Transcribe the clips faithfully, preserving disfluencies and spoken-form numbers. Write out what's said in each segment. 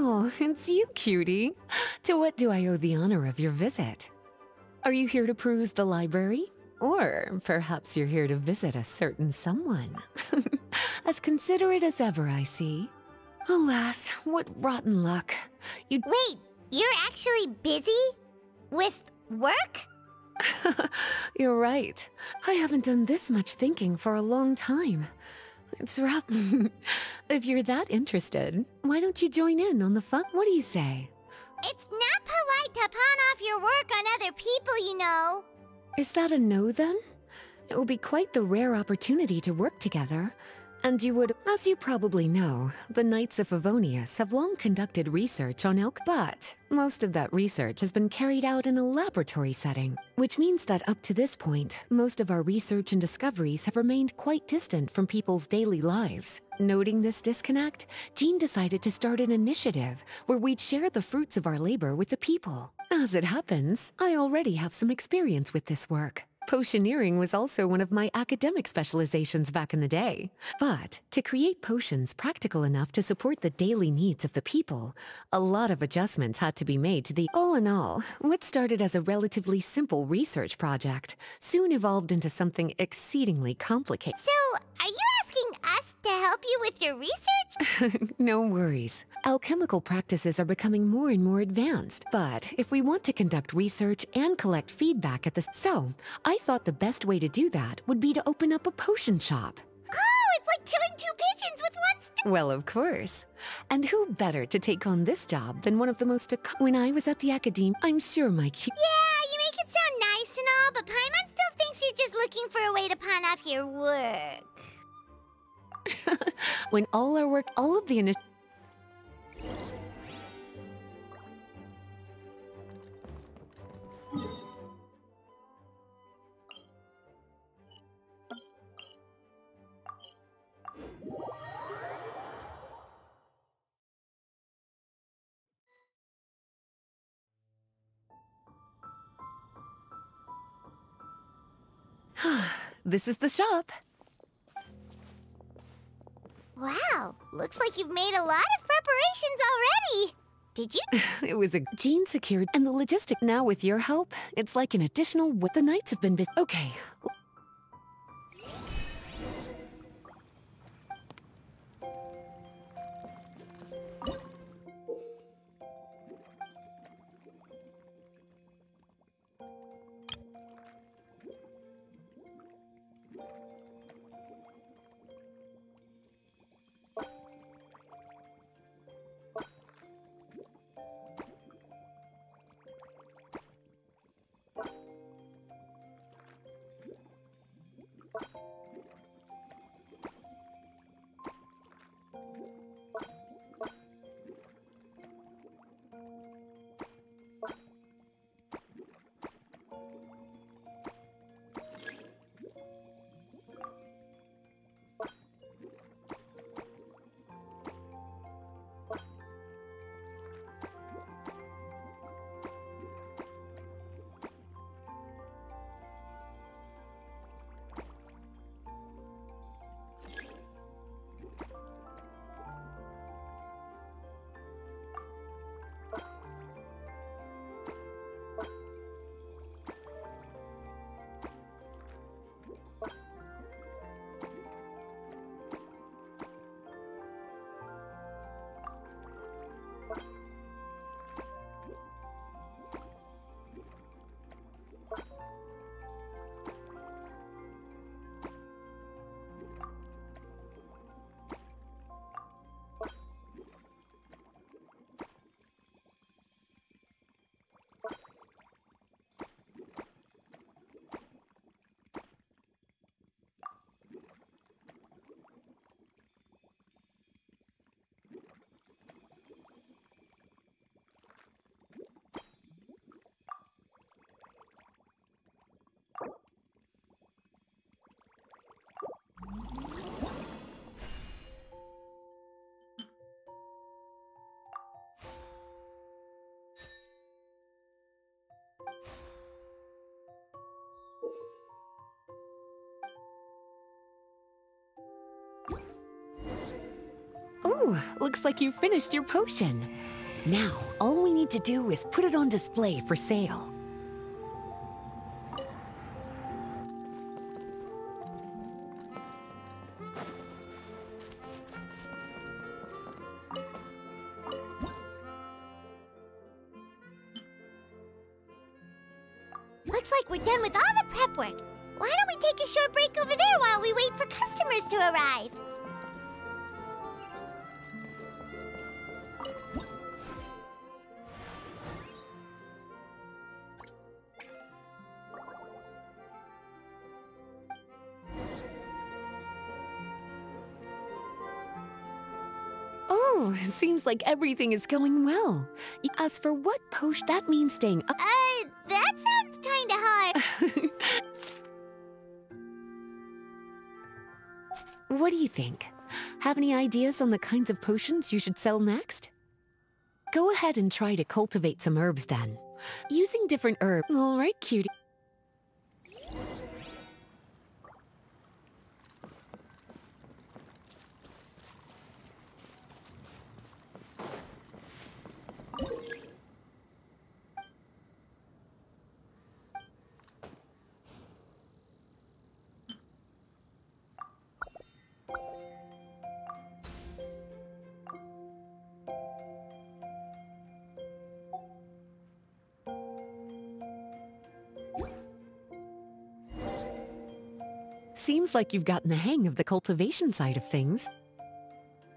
Oh, it's you, cutie. To what do I owe the honor of your visit? Are you here to peruse the library? Or perhaps you're here to visit a certain someone? As considerate as ever, I see. Alas, what rotten luck. You- Wait, you're actually busy? With work? You're right. I haven't done this much thinking for a long time. It's rough. If you're that interested, why don't you join in on the fun? What do you say? It's not polite to pawn off your work on other people, you know. Is that a no, then? It will be quite the rare opportunity to work together. And you would... As you probably know, the Knights of Favonius have long conducted research on elk, but most of that research has been carried out in a laboratory setting, which means that up to this point, most of our research and discoveries have remained quite distant from people's daily lives. Noting this disconnect, Jean decided to start an initiative where we'd share the fruits of our labor with the people. As it happens, I already have some experience with this work. Potioneering was also one of my academic specializations back in the day. But to create potions practical enough to support the daily needs of the people, a lot of adjustments had to be made to the... All in all, what started as a relatively simple research project soon evolved into something exceedingly complicated. So, are you asking us to help you with your research? No worries. Alchemical practices are becoming more and more advanced, but if we want to conduct research and collect feedback at the... So, I thought the best way to do that would be to open up a potion shop. Oh, it's like killing two pigeons with one stone! Well, of course. And who better to take on this job than one of the most... When I was at the academe, I'm sure my... Yeah, you make it sound nice and all, but Paimon still thinks you're just looking for a way to pawn off your work. When all our work... All of the initial... This is the shop. Wow, looks like you've made a lot of preparations already. Did you? It was a Jean secured and the logistic. Now with your help, it's like an additional what the Knights have been busy. Okay. Phew, looks like you finished your potion. Now, all we need to do is put it on display for sale. Looks like we're done with all the prep work. Why don't we take a short break over there while we wait for customers to arrive? Seems like everything is going well. As for what potion, that means staying up. Uh, that sounds kinda hard. What do you think? Have any ideas on the kinds of potions you should sell next? Go ahead and try to cultivate some herbs then. Using different herbs. All right, cutie. Seems like you've gotten the hang of the cultivation side of things.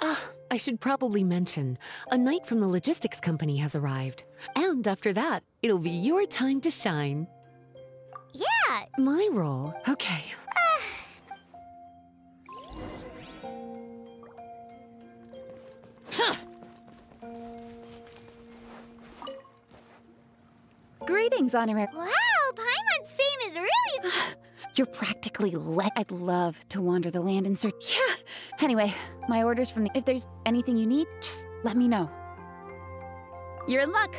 Ah, I should probably mention, a knight from the logistics company has arrived. And after that, it'll be your time to shine. Yeah! My role? Okay. Huh. Greetings, Honorary. Wow, Paimon's fame is really... You're practically let. I'd love to wander the land and search. Yeah. Anyway, my orders from the. If there's anything you need, just let me know. You're in luck.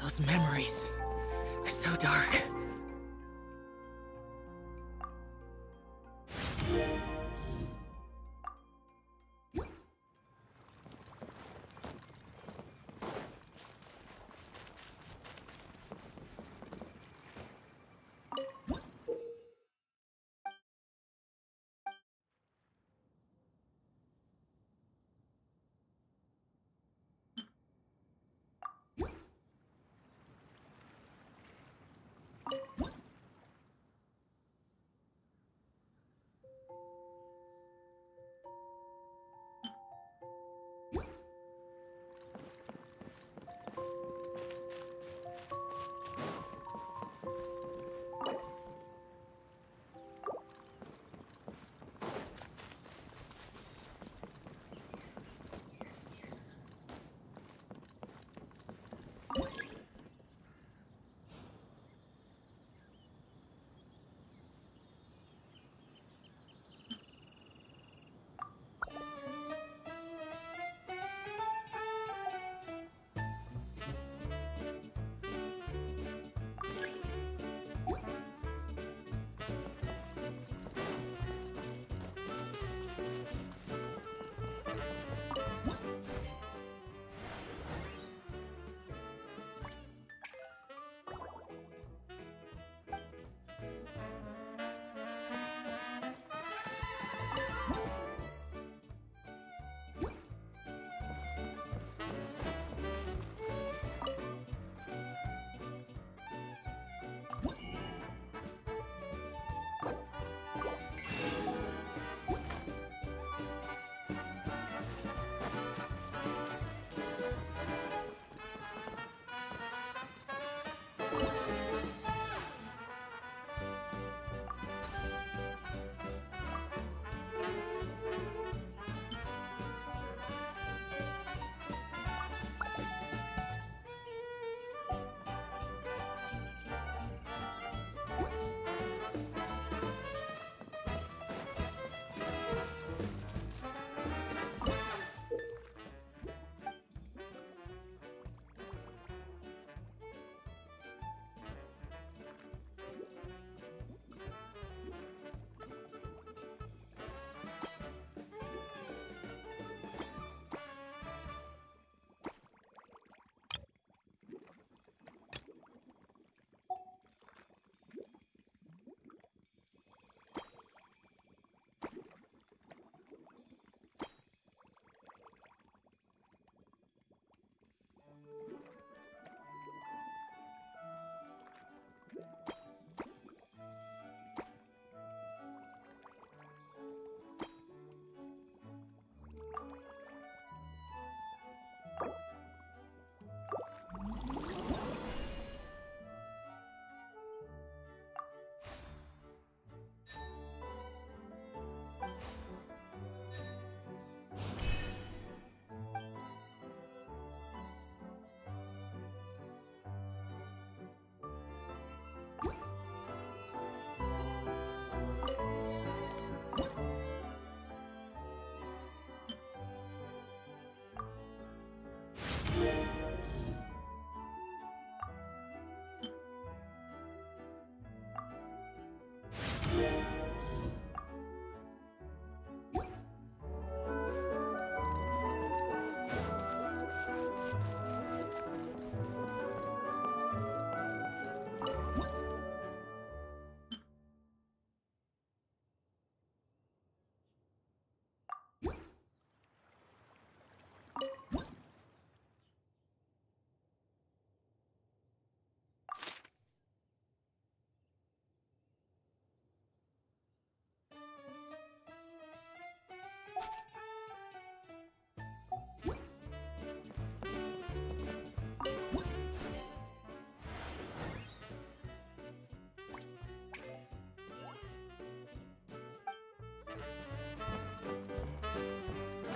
Those memories, so dark.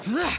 Ugh!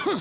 Huh!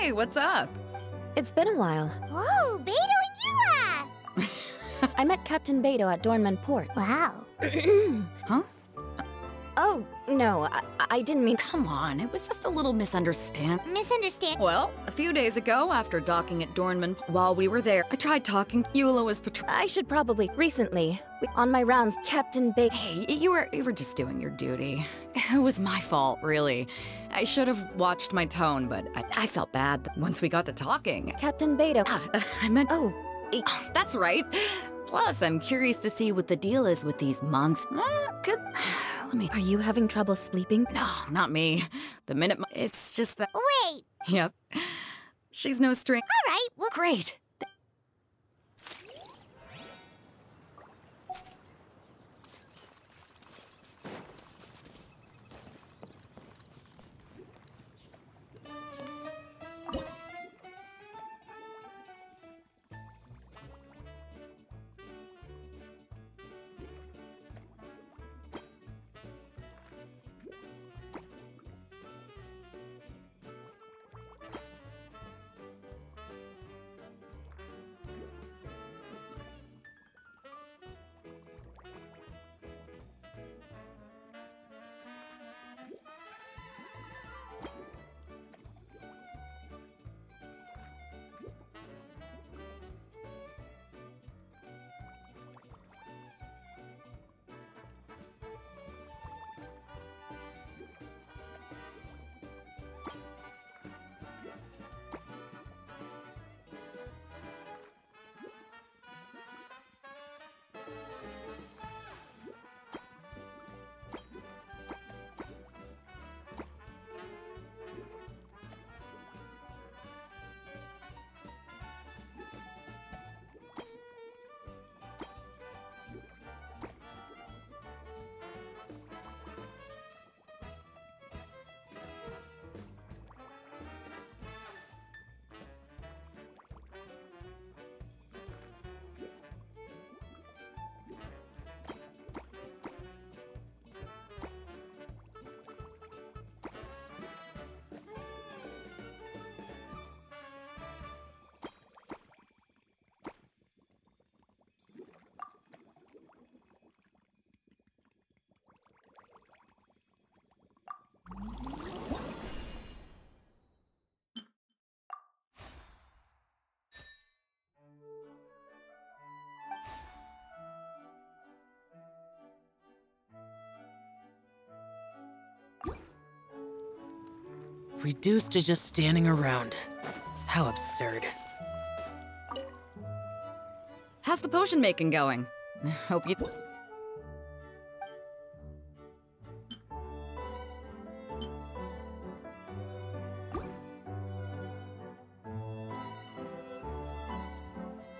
Hey, what's up? It's been a while. Whoa, Beto and Yula! I met Captain Beto at Dornman Port. Wow. Huh? Oh, no, I, I didn't mean... Come on, it was just a little misunderstand. Misunderstand? Well, a few days ago, after docking at Dornman, while we were there, I tried talking to Yula was patrol... I should probably... Recently, we, on my rounds, Captain Beto... Hey, you were, you were just doing your duty. It was my fault, really. I should have watched my tone, but I, I felt bad once we got to talking. Captain Beto... Ah, uh, I meant... Oh, it, oh, that's right. Plus, I'm curious to see what the deal is with these monsters. Uh, could... Let me... Are you having trouble sleeping? No, not me. The minute... It's just that... Wait! Yep. She's no string. All right, well... Great. Reduced to just standing around. How absurd. How's the potion making going? Hope you...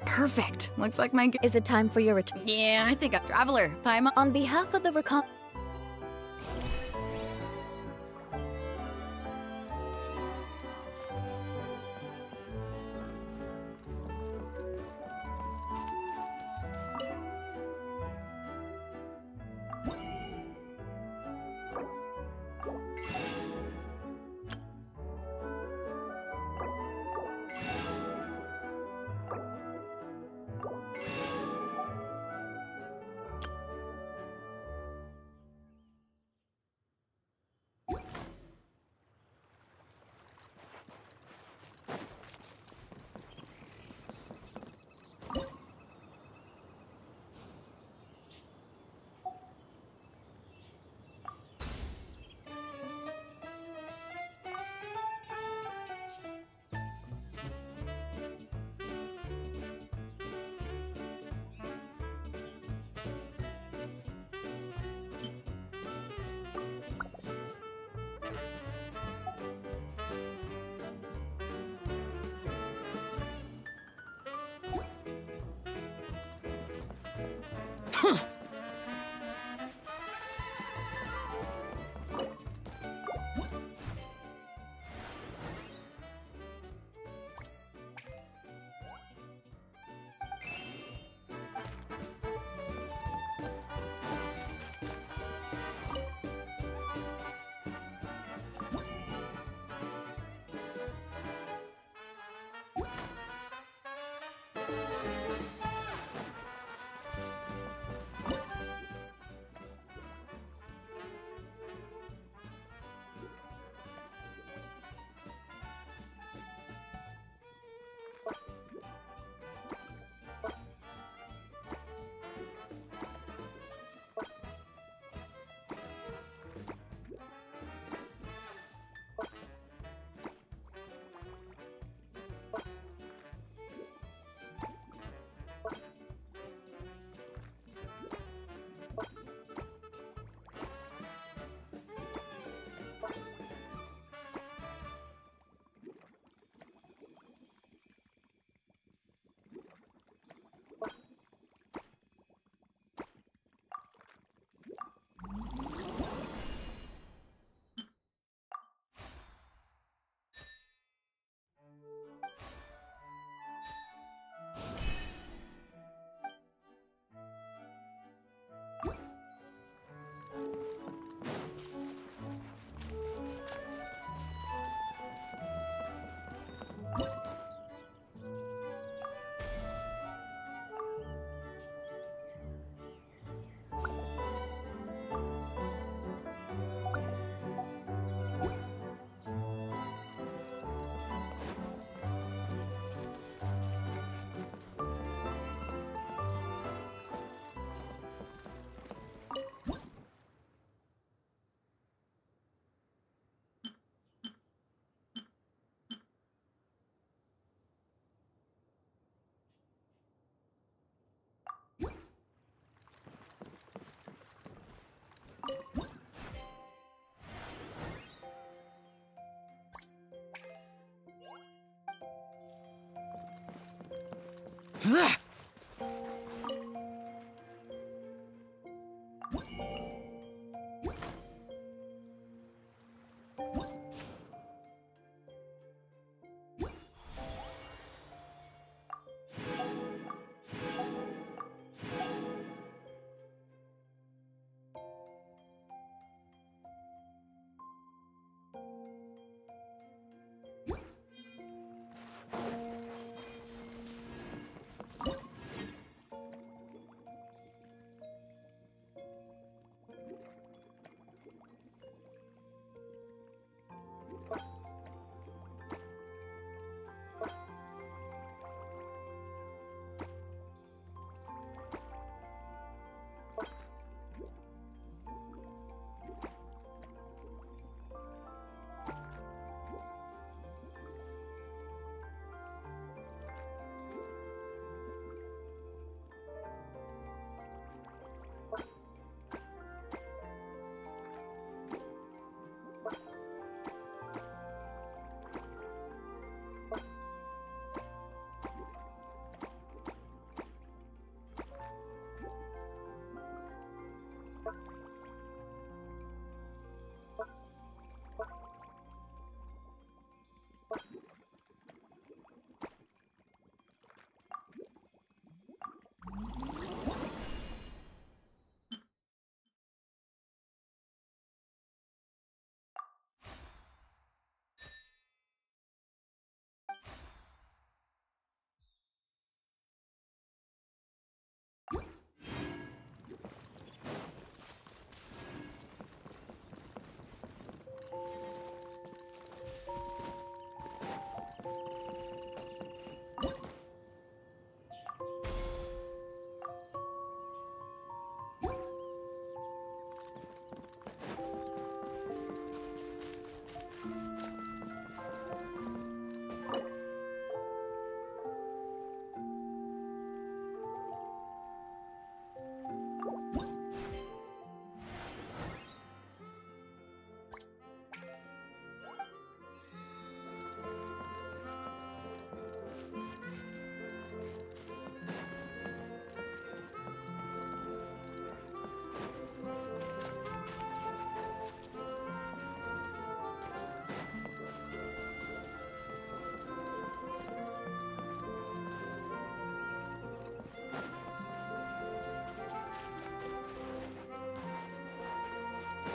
Perfect. Looks like my... Is it time for your return? Yeah, I think I'm... Traveler, Paimon. On behalf of the recon...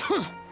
Huh!